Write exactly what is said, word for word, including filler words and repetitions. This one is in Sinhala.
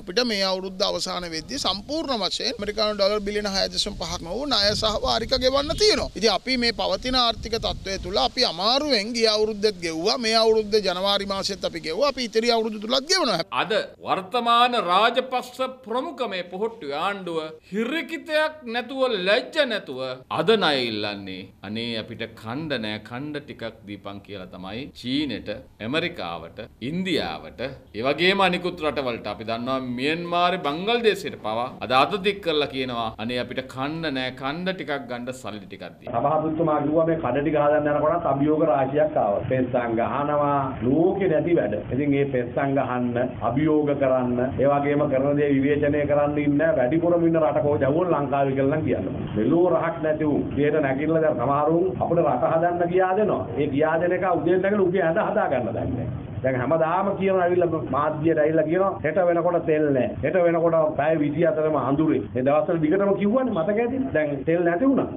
අපිට මේ අවුරුද්ද අවසාන වෙද්දී සම්පූර්ණ වශයෙන් ඇමරිකානු ඩොලර් බිලියන හය දශම පහක් නෝ ණය සහවාරික ගෙවන්න තියෙනවා. ඉතින් අපි මේ පවතින ආර්ථික තත්ත්වය තුල අපි අමාරුවෙන් ගිය අවුරුද්දෙත් ගෙවුවා. මේ අවුරුද්ද ජනවාරි මාසෙත් අපි ගෙවුවා. අපි ඉතිරි අවුරුදු තුලත් ගෙවනවා. අද වර්තමාන රාජපක්ෂ ප්‍රමුඛ මේ පොහොට්ටු ආණ්ඩුව හිරිකිතයක් නැතුව ලැජ්ජ නැතුව අද ණය ඉල්ලන්නේ. අනේ අපිට ඛණ්ඩ නැහැ ඛණ්ඩ ටිකක් දීපන් කියලා තමයි චීනෙට, ඇමරිකාවට, ඉන්දියාවට, ඒ වගේම අනිකුත් රටවලට අපි දන්නවා මියන්මාරේ බංගල්දේශයට පවා අද අත දික් කරලා කියනවා අනේ අපිට කන්න නෑ කන්න ටිකක් ගන්න සල්ලි ටිකක් දෙන්න. සභාපතිතුමා කිව්වා මේ කඩ ටික හදන්න යනකොට අභියෝග රාශියක් ආවා. පෙස්සන් ගහනවා ලෝකේ නැති වැඩ. ඉතින් මේ පෙස්සන් ගහන්න, අභියෝග කරන්න, ඒ වගේම කරන දේ විවේචනය කරන්න ඉන්න වැඩිපුරම ඉන්න රට කොහොමද යවුවොත් ලංකාවේ කියලා නම් කියනවා. මෙලෝ රහක් නැති වූ. ඊට නැගිටලා දැන් සමහරුන් අපිට රට හදන්න කියා දෙනවා. ඒ කියා දෙන එක උදේට නැගලා උගේ අඳ හදා ගන්න දැන් නෑ. දැන් හැමදාම කියන ඇවිල්ලා මාධ්‍යයට ඇවිල්ලා කියනවා හෙට වෙනකොට තෙල් නැහැ. හෙට වෙනකොට පැය විසි හතරම අඳුරේ. මේ දවස්වල දිගටම කිව්වනේ මතක ඇතිද? දැන් තෙල් නැති වුණා.